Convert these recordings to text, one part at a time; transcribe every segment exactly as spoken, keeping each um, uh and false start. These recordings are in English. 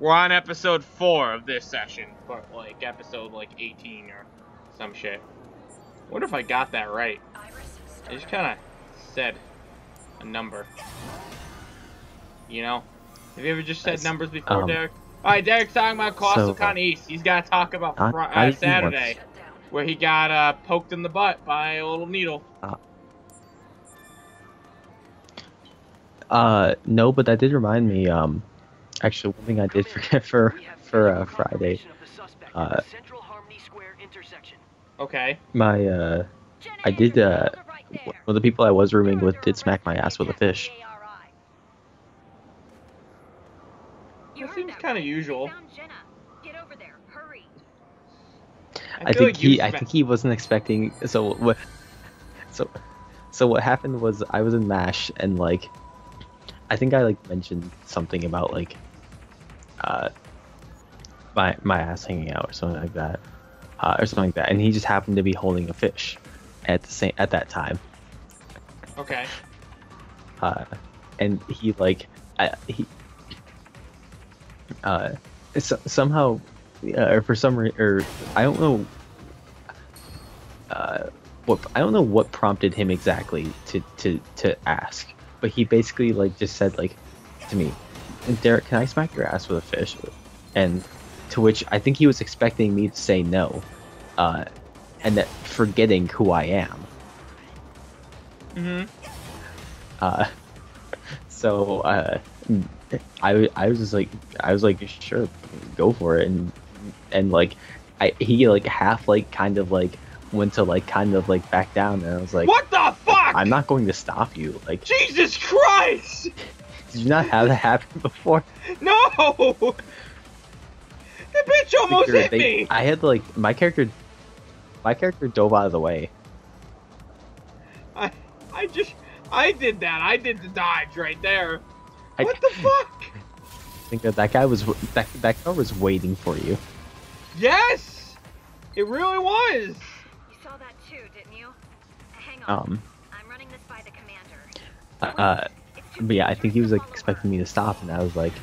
We're on episode four of this session, but like episode like eighteen or some shit. I wonder if I got that right. I just kind of said a number. You know? Have you ever just said numbers before, um, Derek? Alright, Derek's talking about Costalcon East. He's got to talk about fr I, I uh, Saturday, where he got uh, poked in the butt by a little needle. Uh, uh, no, but that did remind me, um, actually, one thing I did forget for, for uh, Friday. Uh, Central Harmony Square intersection. Okay. My, uh, I did, uh, one of the people I was rooming with did smack my ass with a fish. That seems kind of usual. I, I think like he, I think he wasn't expecting, so what, so, so what happened was I was in MASH and like, I think I like mentioned something about like, uh, my, my ass hanging out or something like that, uh, or something like that. And he just happened to be holding a fish at the same, at that time. Okay. Uh, and he like, I, he, Uh, so, somehow, uh, or for some reason, or I don't know, uh, what I don't know what prompted him exactly to to to ask, but he basically like just said like to me, Derek, can I smack your ass with a fish? And to which I think he was expecting me to say no, uh, and that forgetting who I am. Mm-hmm. Uh, so uh. I, I was just like I was like sure, go for it, and and like I he like half like kind of like went to like kind of like back down, and I was like, what the fuck? I'm not going to stop you, like Jesus Christ! Did you not have that happen before? No, the bitch almost the girl, hit they, me. I had like my character, my character dove out of the way. I I just I did that. I did the dodge right there. What the fuck? I think that that guy was that that guy was waiting for you. Yes, it really was. You saw that too, didn't you? Hang on. Um. I'm running this by the commander. Uh, but yeah, I think he was like expecting me to stop, and I was like,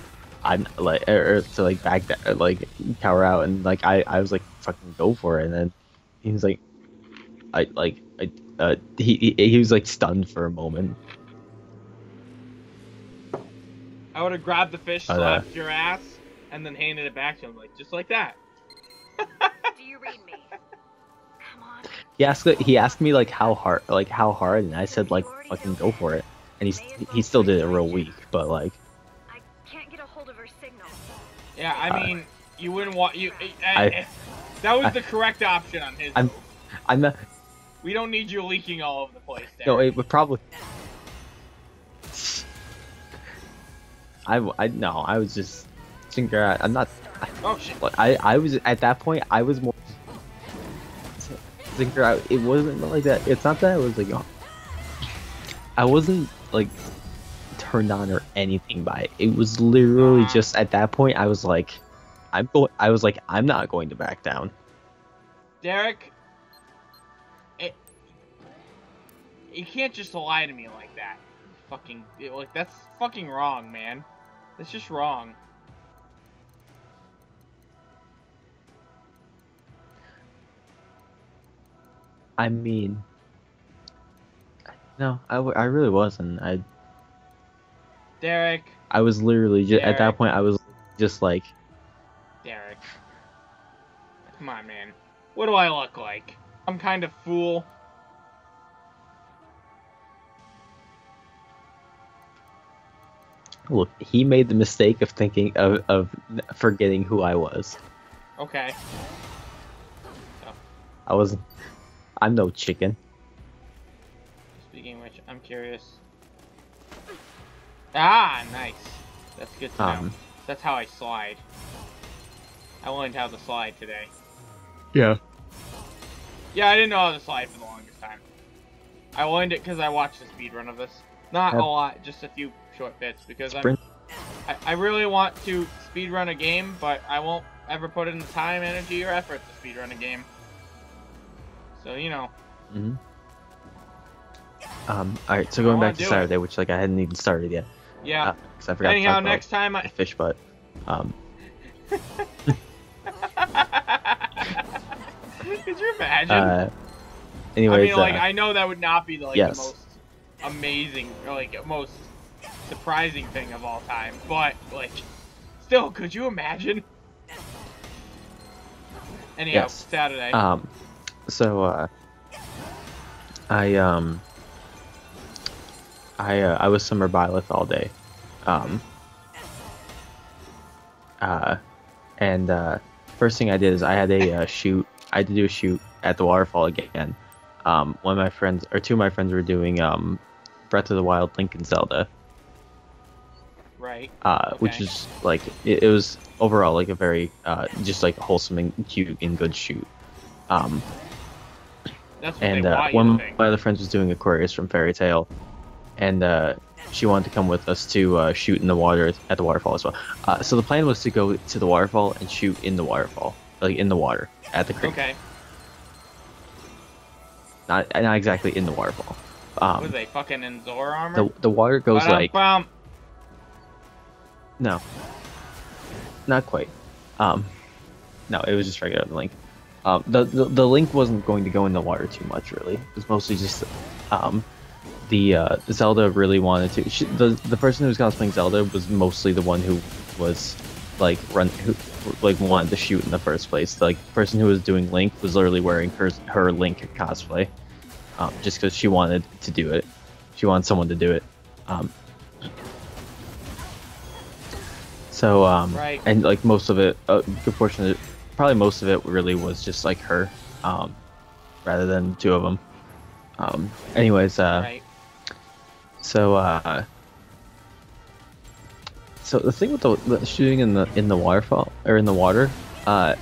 I'm like, or, or to like back that, like cower out, and like I I was like fucking go for it, and then he was like, I like I uh he he, he was like stunned for a moment. I would have grabbed the fish, slapped uh, your ass, and then handed it back to him, like just like that. Do you read me? Come on. He asked, he asked me like how hard, like how hard, and I said like fucking go for it. And he's he still did it real weak, but like. I can't get a hold of her signal. Yeah, I mean, uh, you wouldn't want you. I, I, that was I, the correct option on his. I'm, I'm not. We don't need you leaking all over the place. There. No, it would probably. I, I no, I was just Zinker. I'm not. I, oh shit! I I was at that point. I was more Zinker. I, it wasn't like that. It's not that I was like. Oh, I wasn't like turned on or anything by it. It was literally just at that point. I was like, I'm going. I was like, I'm not going to back down. Derek, it, you can't just lie to me like that. Fucking like that's fucking wrong, man. That's just wrong. I mean, no, I, I really wasn't. I Derek. I was literally just Derek. At that point. I was just like, Derek. Come on, man. What do I look like? Some kind of fool. Look, he made the mistake of thinking of, of forgetting who I was. Okay. So. I wasn't. I'm no chicken. Speaking of which, I'm curious. Ah, nice. That's good to um, know. That's how I slide. I learned how to slide today. Yeah. Yeah, I didn't know how to slide for the longest time. I learned it because I watched the speedrun of this. Not uh, a lot, just a few short bits, because I'm, I I really want to speedrun a game, but I won't ever put in the time, energy, or effort to speedrun a game. So, you know. Mm-hmm. Um, alright, so going back to Saturday, it. which, like, I hadn't even started yet. Yeah. Because uh, I forgot Anyhow, to talk about next time I... the fish butt. Um, Could you imagine? Uh, anyways, I mean, like, uh, I know that would not be the, like, yes. the most amazing, or, like, most surprising thing of all time, but, like, still, could you imagine? Anyhow, yes. Saturday. Um, so, uh, I, um, I, uh, I was summer Byleth all day. Um, uh, and, uh, first thing I did is I had a, uh, shoot, I had to do a shoot at the waterfall again. Um, one of my friends, or two of my friends were doing, um, Breath of the Wild, Link, and Zelda. Right. Uh, okay. Which is, like, it, it was overall, like, a very, uh, just, like, wholesome and cute and good shoot. Um, That's and, uh, one of my other friends was doing Aquarius from Fairy Tail. And uh, she wanted to come with us to uh, shoot in the water at the waterfall as well. Uh, so the plan was to go to the waterfall and shoot in the waterfall, like in the water at the creek. Okay. Not not exactly in the waterfall. Um, was they fucking in Zor armor? The the water goes ba-dum, like. Bum. No. Not quite. Um, no, it was just regular Link. Um, the, the the Link wasn't going to go in the water too much really. It was mostly just. Um, The uh, Zelda really wanted to. She, the the person who was cosplaying Zelda was mostly the one who was like run, who, like wanted to shoot in the first place. Like the person who was doing Link was literally wearing her her Link cosplay, um, just because she wanted to do it. She wanted someone to do it. Um, so um, right. and like most of it, a good portion of it, probably most of it really was just like her, um, rather than two of them. Um, anyways, uh. Right. So, uh, so the thing with the, the shooting in the in the waterfall or in the water, uh,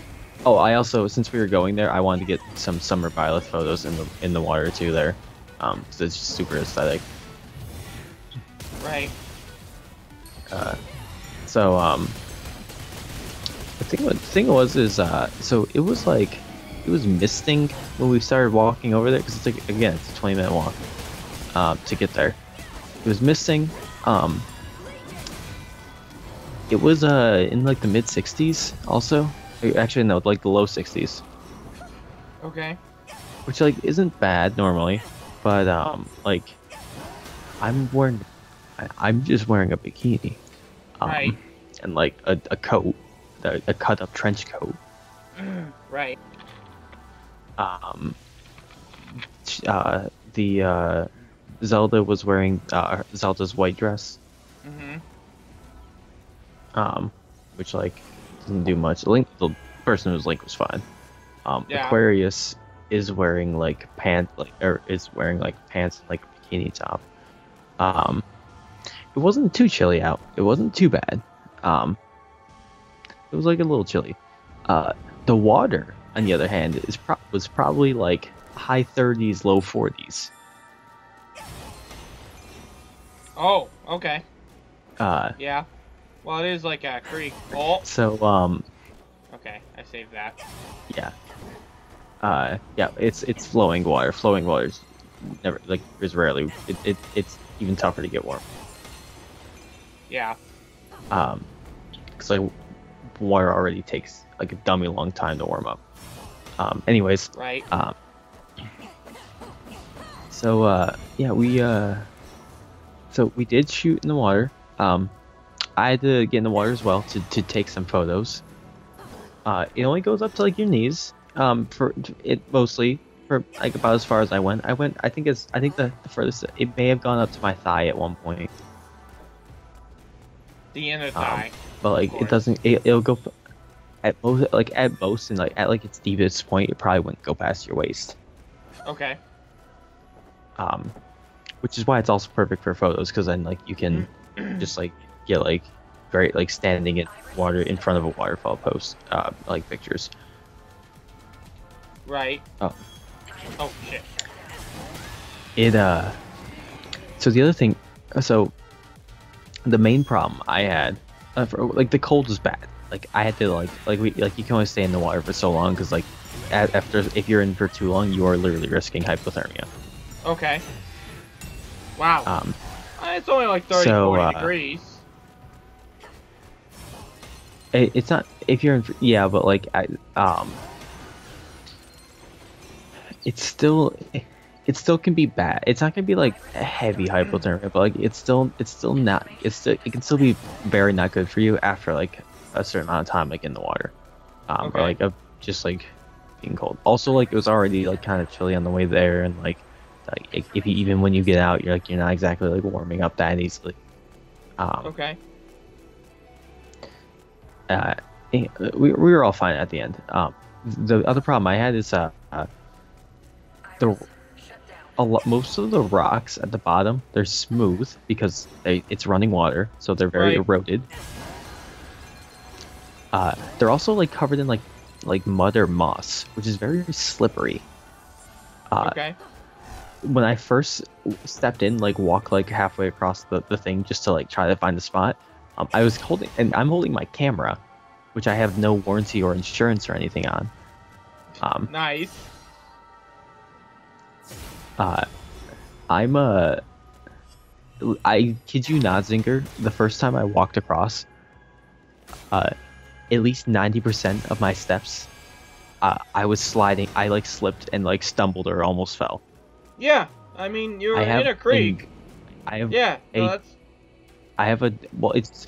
oh, I also since we were going there, I wanted to get some summer Byleth photos in the in the water too there, um, because it's just super aesthetic. Right. Uh, so um, the thing the thing was is uh, so it was like it was misting when we started walking over there because it's like again it's a twenty minute walk, uh, to get there. It was misting. Um, it was uh, in like the mid sixties also. Actually, no, like the low sixties. Okay. Which like isn't bad normally, but um, like I'm wearing, I, I'm just wearing a bikini, um, right, and like a, a coat, a, a cut up trench coat. Right. Um. Uh, the uh. Zelda was wearing uh, Zelda's white dress, mm-hmm. um, which like didn't do much. Link, the person who was Link was fine. Um, yeah. Aquarius is wearing like pants, like or is wearing like pants and like a bikini top. Um, it wasn't too chilly out. It wasn't too bad. Um, it was like a little chilly. Uh, the water, on the other hand, is pro- was probably like high thirties, low forties. Oh, okay. Uh, yeah. Well, it is like a creek. Oh. So, um... okay, I saved that. Yeah. Uh, yeah, it's it's flowing water. Flowing water is never, like, is rarely... It, it, it's even tougher to get warm. Yeah. Um, because, like, water already takes, like, a dummy long time to warm up. Um, anyways. Right. Um. So, uh, yeah, we, uh... So we did shoot in the water. Um, I had to get in the water as well to, to take some photos. Uh, it only goes up to like your knees. Um, for it mostly for like about as far as I went. I went. I think it's. I think the, the furthest it may have gone up to my thigh at one point. The inner thigh. Um, but like it doesn't. It, it'll go at most. Like at most and like at like its deepest point, it probably wouldn't go past your waist. Okay. Um. Which is why it's also perfect for photos, because then like you can just like get like great like standing in water in front of a waterfall post, uh, like pictures. Right. Oh. Oh shit. It uh. So the other thing, so the main problem I had, uh, for, like the cold was bad. Like I had to like like we like you can only stay in the water for so long, because like after if you're in for too long, you are literally risking hypothermia. Okay. Wow. Um, it's only like thirty, so, forty uh, degrees. It, it's not if you're in. Yeah, but like I um. It's still, it still can be bad. It's not gonna be like a heavy hypothermia, but like it's still, it's still not. It's still, it can still be very not good for you after like a certain amount of time, like in the water, um, okay. or like a, just like being cold. Also, like it was already like kind of chilly on the way there, and like, like if you, even when you get out, you're like you're not exactly like warming up that easily. Um, okay. Uh, we we were all fine at the end. Um, the other problem I had is uh. uh The, a lot, most of the rocks at the bottom, they're smooth because they, it's running water, so they're very right. eroded. Uh, they're also like covered in like like mud or moss, which is very, very slippery. Uh, okay. When I first stepped in, like walked like halfway across the, the thing just to like try to find the spot, um, I was holding and I'm holding my camera, which I have no warranty or insurance or anything on. Um, nice. Uh, I'm a. I kid you not, Zinker. The first time I walked across, uh, at least ninety percent of my steps, uh, I was sliding. I like slipped and like stumbled or almost fell. Yeah, I mean you're I in a creek. A, I have. Yeah, a, no, that's... I have a. Well, it's.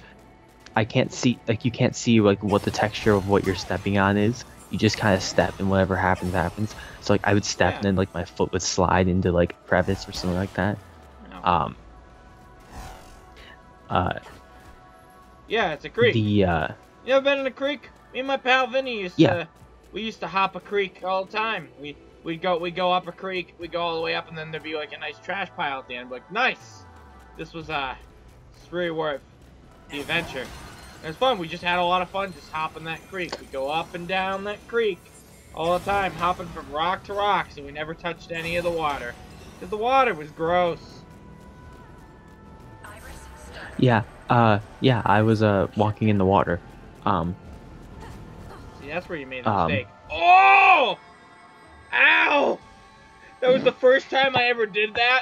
I can't see. Like you can't see like what the texture of what you're stepping on is. You just kind of step, and whatever happens, happens. So like, I would step, yeah. and then like my foot would slide into like a crevice or something like that. No. Um. Uh. Yeah, it's a creek. The uh. You ever been in a creek? Me and my pal Vinny used yeah. to. We used to hop a creek all the time. We we go we go up a creek, we go all the way up, and then there'd be like a nice trash pile at the end. We're like, nice. This was uh, it's really worth the adventure. It was fun. We just had a lot of fun just hopping that creek. We go up and down that creek all the time, hopping from rock to rock, so we never touched any of the water. Because the water was gross. Yeah, uh, yeah, I was, uh, walking in the water. Um. See, that's where you made a um, mistake. Oh! Ow! That was the first time I ever did that,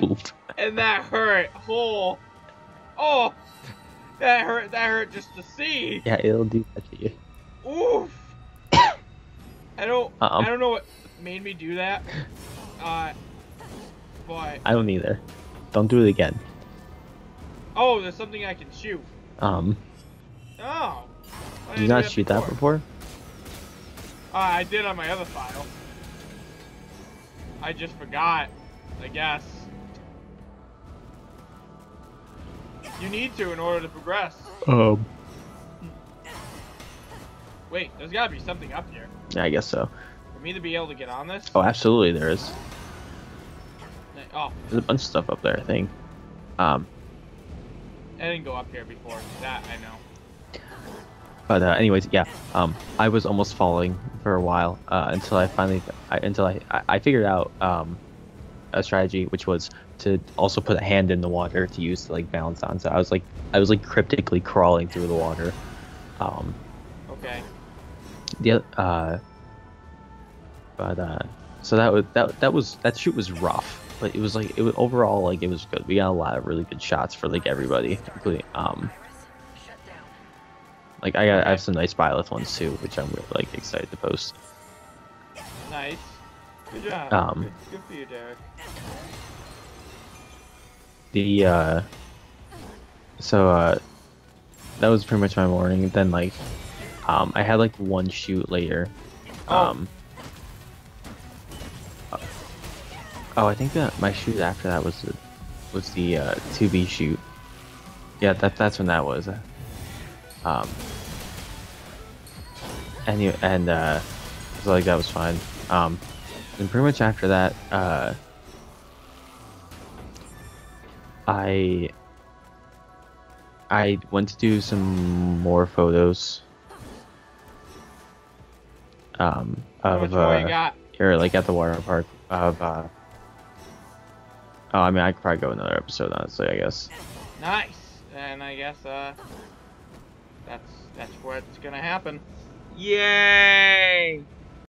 and that hurt. Oh! Oh! That hurt, that hurt just to see. Yeah, it'll do that to you. Oof. I don't, um, I don't know what made me do that. Uh, but. I don't either. Don't do it again. Oh, there's something I can shoot. Um. Oh. Did you not shoot that before? Uh, I did on my other file. I just forgot, I guess. You need to in order to progress. Um. Wait, there's gotta be something up here. Yeah, I guess so. For me to be able to get on this? Oh, absolutely there is. Oh. There's a bunch of stuff up there, I think. Um. I didn't go up here before. That, I know. But, uh, anyways, yeah. Um, I was almost falling for a while, uh, until I finally, I, until I, I, I figured out, um, a strategy, which was to also put a hand in the water to use to like balance on. So I was like, I was like cryptically crawling through the water. Um, okay. The uh, but uh, so that was that that was that shoot was rough, but it was like it was overall like it was good. We got a lot of really good shots for like everybody, including um, like I got I have some nice Byleth ones too, which I'm really like excited to post. Nice. Good job. Um, good, good for you, Derek. The, uh... So, uh... that was pretty much my morning. Then, like, um, I had, like, one shoot later. Oh. Um... Oh, I think that my shoot after that was the, was the, uh, two B shoot. Yeah, that, that's when that was. Um... And, you, and, uh... So, like, that was fine. Um... And pretty much after that, uh, I I went to do some more photos. Um, of uh, you got? Or like at the water park of. Uh, oh, I mean, I could probably go another episode, honestly. I guess. Nice, and I guess uh, that's that's what's gonna happen. Yay!